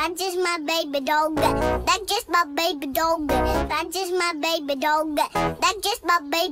That's just my baby dog. That's just my baby dog. That's just my baby dog. That's just my baby.